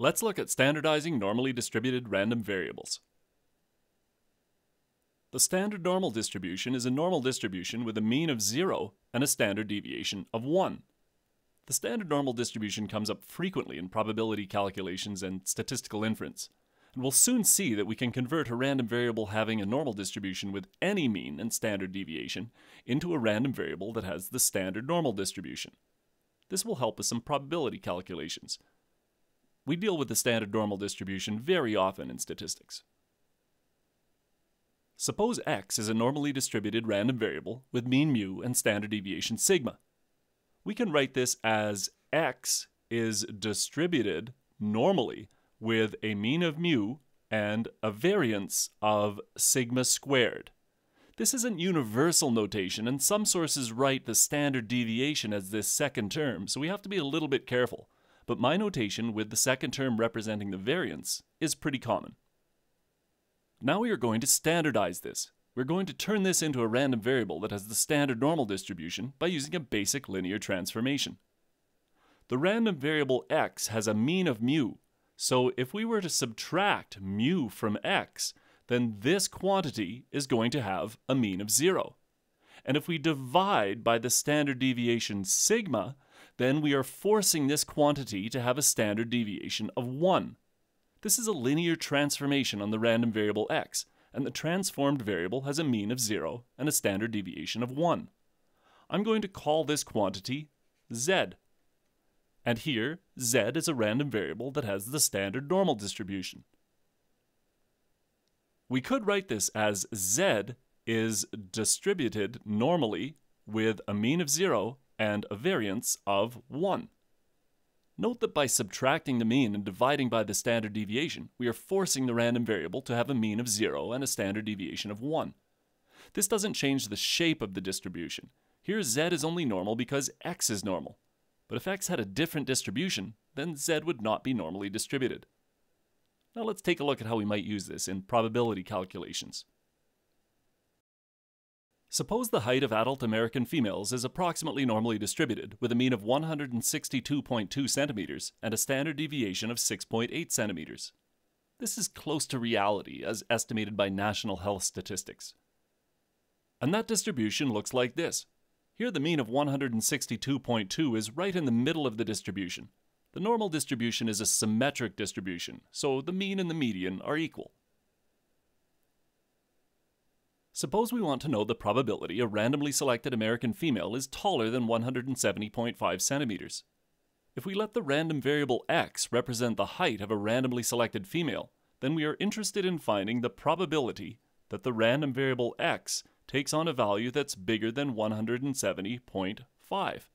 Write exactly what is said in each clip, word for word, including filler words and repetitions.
Let's look at standardizing normally distributed random variables. The standard normal distribution is a normal distribution with a mean of zero and a standard deviation of one. The standard normal distribution comes up frequently in probability calculations and statistical inference, and we'll soon see that we can convert a random variable having a normal distribution with any mean and standard deviation into a random variable that has the standard normal distribution. This will help with some probability calculations. We deal with the standard normal distribution very often in statistics. Suppose x is a normally distributed random variable with mean mu and standard deviation sigma. We can write this as x is distributed normally with a mean of mu and a variance of sigma squared. This is an universal notation, and some sources write the standard deviation as this second term, so we have to be a little bit careful. But my notation with the second term representing the variance is pretty common. Now we are going to standardize this. We're going to turn this into a random variable that has the standard normal distribution by using a basic linear transformation. The random variable x has a mean of mu, so if we were to subtract mu from x, then this quantity is going to have a mean of zero. And if we divide by the standard deviation sigma, then we are forcing this quantity to have a standard deviation of one. This is a linear transformation on the random variable x, and the transformed variable has a mean of zero and a standard deviation of one. I'm going to call this quantity z. And here, z is a random variable that has the standard normal distribution. We could write this as z is distributed normally with a mean of zero and a variance of one. Note that by subtracting the mean and dividing by the standard deviation, we are forcing the random variable to have a mean of zero and a standard deviation of one. This doesn't change the shape of the distribution. Here, z is only normal because x is normal. But if x had a different distribution, then z would not be normally distributed. Now let's take a look at how we might use this in probability calculations. Suppose the height of adult American females is approximately normally distributed with a mean of one hundred sixty-two point two centimeters and a standard deviation of six point eight centimeters. This is close to reality as estimated by National Health Statistics. And that distribution looks like this. Here the mean of one hundred sixty-two point two is right in the middle of the distribution. The normal distribution is a symmetric distribution, so the mean and the median are equal. Suppose we want to know the probability a randomly selected American female is taller than one hundred seventy point five centimeters. If we let the random variable x represent the height of a randomly selected female, then we are interested in finding the probability that the random variable x takes on a value that's bigger than one hundred seventy point five.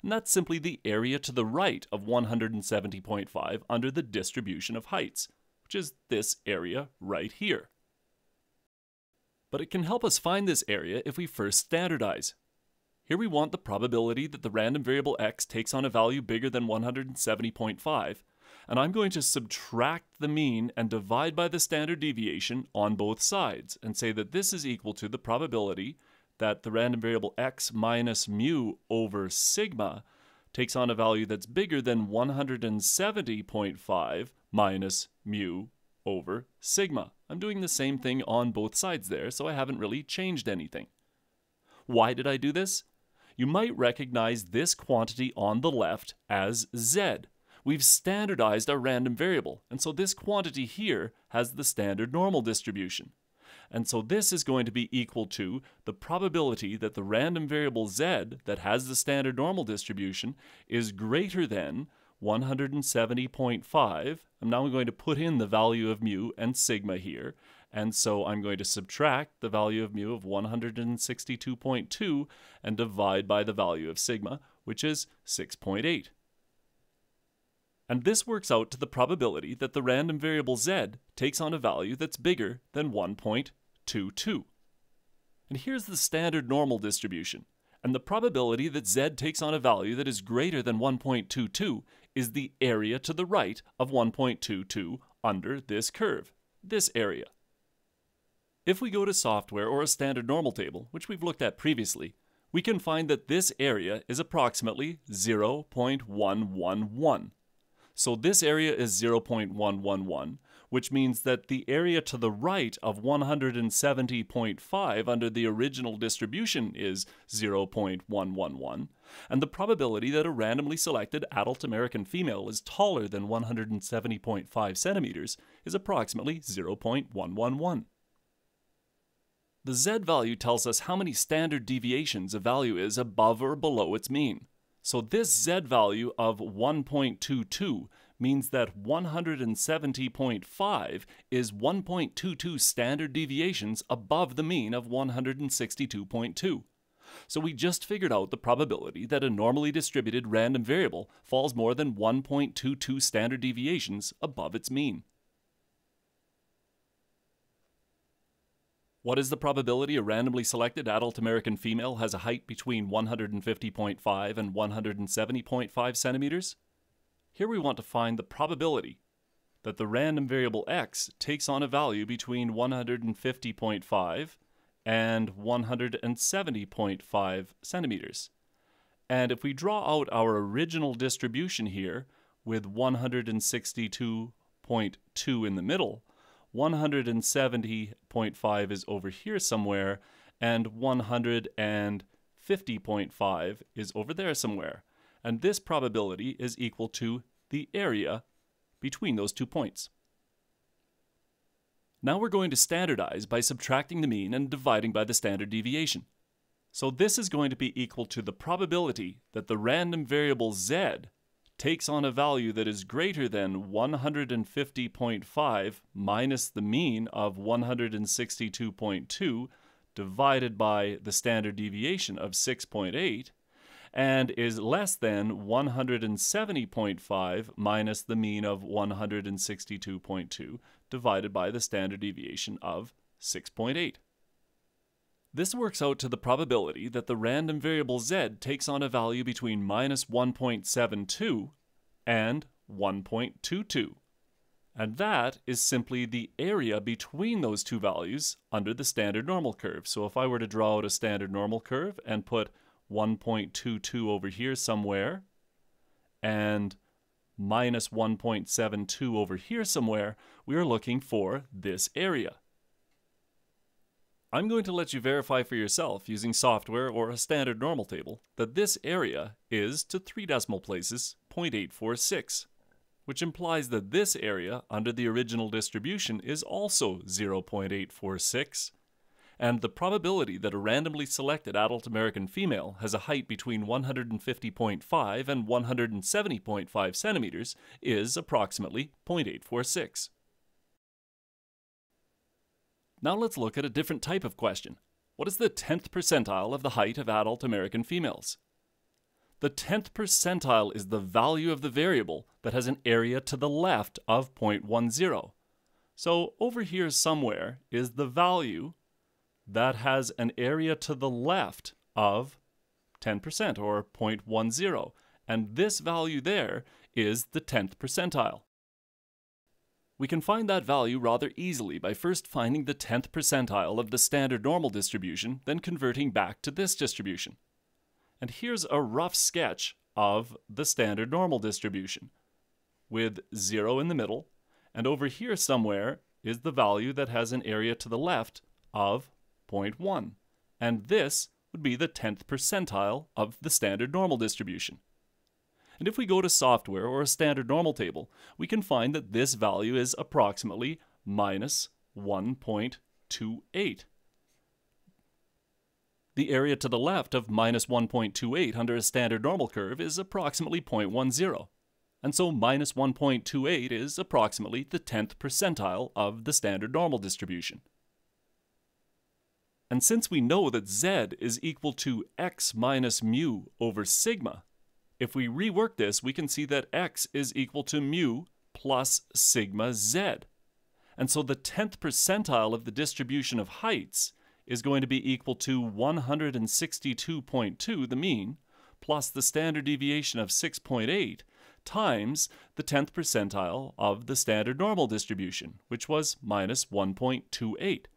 And that's simply the area to the right of one hundred seventy point five under the distribution of heights, which is this area right here. But it can help us find this area if we first standardize. Here we want the probability that the random variable x takes on a value bigger than one hundred seventy point five, and I'm going to subtract the mean and divide by the standard deviation on both sides and say that this is equal to the probability that the random variable x minus mu over sigma takes on a value that's bigger than one hundred seventy point five minus mu over sigma. I'm doing the same thing on both sides there, so I haven't really changed anything. Why did I do this? You might recognize this quantity on the left as z. We've standardized our random variable, and so this quantity here has the standard normal distribution. And so this is going to be equal to the probability that the random variable z that has the standard normal distribution is greater than one hundred seventy point five. I'm now going to put in the value of mu and sigma here, and so I'm going to subtract the value of mu of one hundred sixty-two point two and divide by the value of sigma, which is six point eight. And this works out to the probability that the random variable z takes on a value that's bigger than one point two two. And here's the standard normal distribution. And the probability that z takes on a value that is greater than one point two two is the area to the right of one point two two under this curve, this area. If we go to software or a standard normal table, which we've looked at previously, we can find that this area is approximately zero point one one one. So this area is zero point one one one, which means that the area to the right of one hundred seventy point five under the original distribution is zero point one one one, and the probability that a randomly selected adult American female is taller than one hundred seventy point five centimeters is approximately zero point one one one. The z-value tells us how many standard deviations a value is above or below its mean. So this z-value of one point two two means that one hundred seventy point five is one point two two standard deviations above the mean of one hundred sixty-two point two. So we just figured out the probability that a normally distributed random variable falls more than one point two two standard deviations above its mean. What is the probability a randomly selected adult American female has a height between one hundred fifty point five and one hundred seventy point five centimeters? Here we want to find the probability that the random variable x takes on a value between one hundred fifty point five and one hundred seventy point five centimeters. And if we draw out our original distribution here with one hundred sixty-two point two in the middle, one hundred seventy point five is over here somewhere, and one hundred fifty point five is over there somewhere. And this probability is equal to the area between those two points. Now we're going to standardize by subtracting the mean and dividing by the standard deviation. So this is going to be equal to the probability that the random variable z takes on a value that is greater than one hundred fifty point five minus the mean of one hundred sixty-two point two divided by the standard deviation of six point eight, and is less than one hundred seventy point five minus the mean of one hundred sixty-two point two divided by the standard deviation of six point eight. This works out to the probability that the random variable z takes on a value between minus one point seven two and one point two two. And that is simply the area between those two values under the standard normal curve. So if I were to draw out a standard normal curve and put one point two two over here somewhere and minus one point seven two over here somewhere, we are looking for this area. I'm going to let you verify for yourself using software or a standard normal table that this area is, to three decimal places, zero point eight four six, which implies that this area under the original distribution is also zero point eight four six, and the probability that a randomly selected adult American female has a height between one hundred fifty point five and one hundred seventy point five centimeters is approximately zero point eight four six. Now let's look at a different type of question. What is the tenth percentile of the height of adult American females? The tenth percentile is the value of the variable that has an area to the left of zero point one zero. So over here somewhere is the value that has an area to the left of ten percent or zero point one zero, and this value there is the tenth percentile. We can find that value rather easily by first finding the tenth percentile of the standard normal distribution, then converting back to this distribution. And here's a rough sketch of the standard normal distribution, with zero in the middle, and over here somewhere is the value that has an area to the left of zero point one, and this would be the tenth percentile of the standard normal distribution. And if we go to software or a standard normal table, we can find that this value is approximately minus one point two eight. The area to the left of minus one point two eight under a standard normal curve is approximately zero point one zero. And so minus one point two eight is approximately the tenth percentile of the standard normal distribution. And since we know that z is equal to x minus mu over sigma, if we rework this, we can see that x is equal to mu plus sigma z. And so the tenth percentile of the distribution of heights is going to be equal to one hundred sixty-two point two, the mean, plus the standard deviation of six point eight, times the tenth percentile of the standard normal distribution, which was minus one point two eight.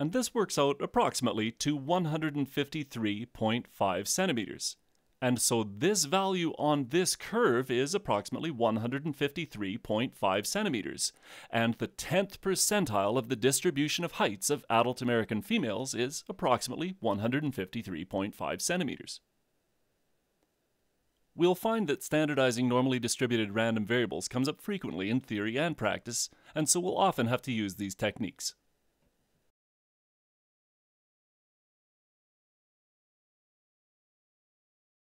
And this works out approximately to one hundred fifty-three point five centimeters. And so this value on this curve is approximately one hundred fifty-three point five centimeters, and the tenth percentile of the distribution of heights of adult American females is approximately one hundred fifty-three point five centimeters. We'll find that standardizing normally distributed random variables comes up frequently in theory and practice, and so we'll often have to use these techniques.